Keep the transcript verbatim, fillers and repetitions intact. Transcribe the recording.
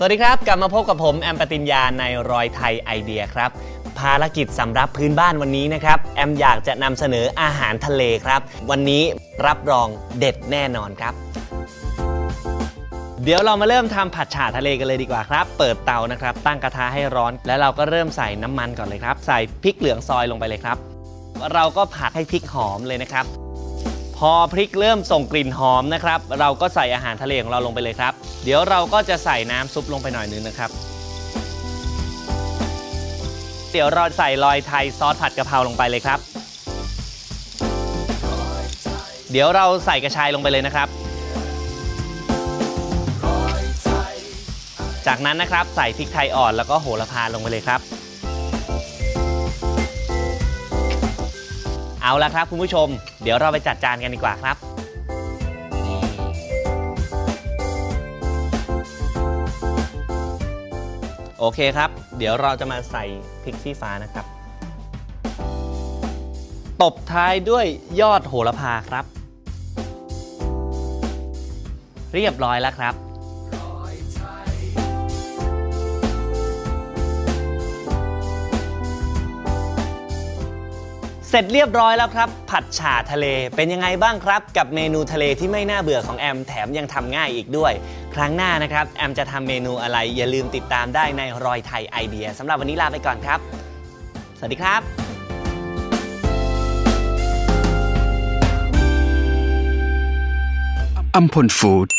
สวัสดีครับกลับมาพบกับผมแอมปติญญาในรอยไทยไอเดียครับภารกิจสำรับพื้นบ้านวันนี้นะครับแอมอยากจะนำเสนออาหารทะเลครับวันนี้รับรองเด็ดแน่นอนครับเดี๋ยวเรามาเริ่มทำผัดฉ่าทะเลกันเลยดีกว่าครับเปิดเตานะครับตั้งกระทะให้ร้อนแล้วเราก็เริ่มใส่น้ำมันก่อนเลยครับใส่พริกเหลืองซอยลงไปเลยครับเราก็ผัดให้พริกหอมเลยนะครับพอพริกเริ่มส่งกลิ่นหอมนะครับเราก็ใส่อาหารทะเลของเราลงไปเลยครับเดี๋ยวเราก็จะใส่น้ำซุปลงไปหน่อยนึงนะครับเดี๋ยวเราใส่ลอยไทยซอสผัดกะเพราลงไปเลยครับเดี๋ยวเราใส่กระชายลงไปเลยนะครับจากนั้นนะครับใส่พริกไทยอ่อนแล้วก็โหระพาลงไปเลยครับเอาละครับคุณผู้ชมเดี๋ยวเราไปจัดจานกันดีกว่าครับโอเคครับเดี๋ยวเราจะมาใส่พริกชี้ฟ้านะครับตบท้ายด้วยยอดโหระพาครับเรียบร้อยแล้วครับเสร็จเรียบร้อยแล้วครับผัดฉ่าทะเลเป็นยังไงบ้างครับกับเมนูทะเลที่ไม่น่าเบื่อของแอมแถมยังทำง่ายอีกด้วยครั้งหน้านะครับแอมจะทำเมนูอะไรอย่าลืมติดตามได้ในรอยไทยไอเดียสำหรับวันนี้ลาไปก่อนครับสวัสดีครับอัมพลฟู้ด